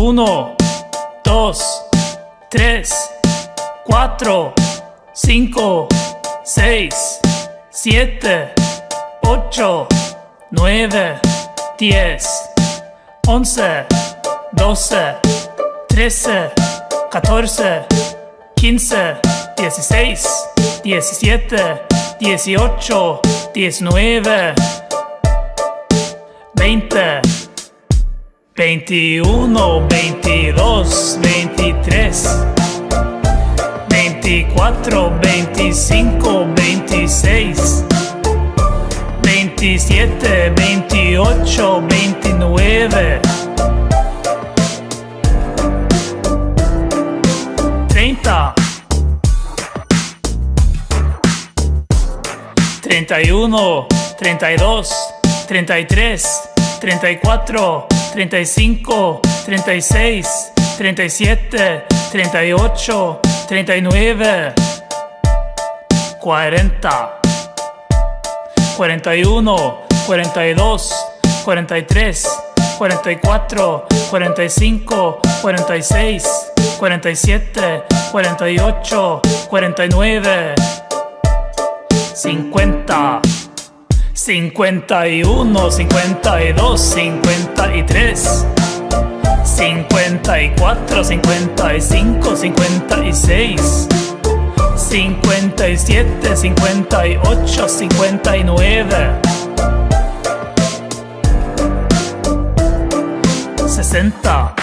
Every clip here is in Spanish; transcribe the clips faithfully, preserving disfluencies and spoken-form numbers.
uno, dos, tres, cuatro, cinco, seis, siete, ocho, nueve, diez, once, doce, trece, catorce, quince, dieciséis, diecisiete, dieciocho, diecinueve, veinte, veintiuno, veintidós, veintitrés, veinticuatro, veinticinco, veintiséis, veintisiete, veintiocho, veintinueve, treinta, treinta y uno, treinta y dos, treinta y tres, treinta y cuatro, treinta y cinco, treinta y seis, treinta y siete, treinta y ocho, treinta y nueve, cuarenta, cuarenta y uno, cuarenta y dos, cuarenta y tres, cuarenta y cuatro, cuarenta y cinco, cuarenta y seis, cuarenta y siete, cuarenta y ocho, cuarenta y nueve, cincuenta, cincuenta y uno, cincuenta y dos, cincuenta y tres, cincuenta y cuatro, cincuenta y cinco, cincuenta y seis, cincuenta y siete, cincuenta y ocho, cincuenta y nueve, sesenta,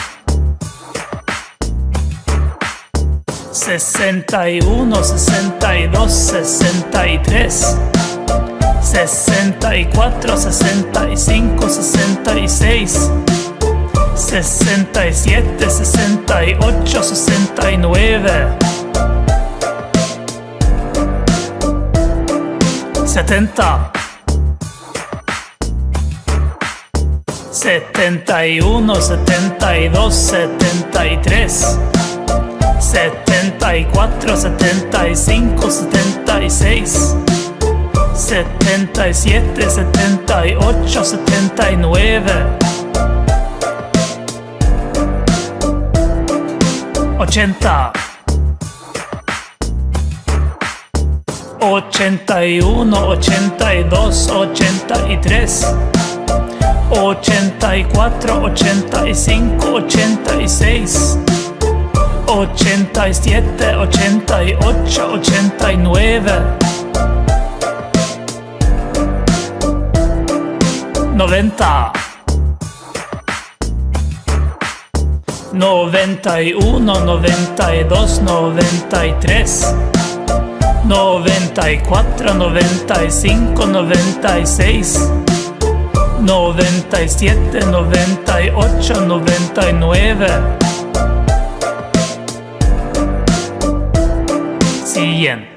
sesenta y uno, sesenta y dos, sesenta y tres, sesenta y cuatro, sesenta y cinco, sesenta y seis, sesenta y siete, sesenta y ocho, sesenta y nueve, setenta, setenta y uno, setenta y dos, setenta y tres, setenta y cuatro, setenta y cinco, setenta y seis, setenta y siete, setenta y ocho, setenta y nueve, ochenta, ochenta y uno, ochenta y dos, ochenta y tres, ochenta y cuatro, ochenta y cinco, ochenta y seis, ochenta y siete, ochenta y ocho, ochenta y nueve, noventa, noventa y uno, noventa y dos, noventa y tres, noventa y cuatro, noventa y cinco, noventa y seis, noventa y siete, noventa y ocho, noventa y nueve. Siguiente.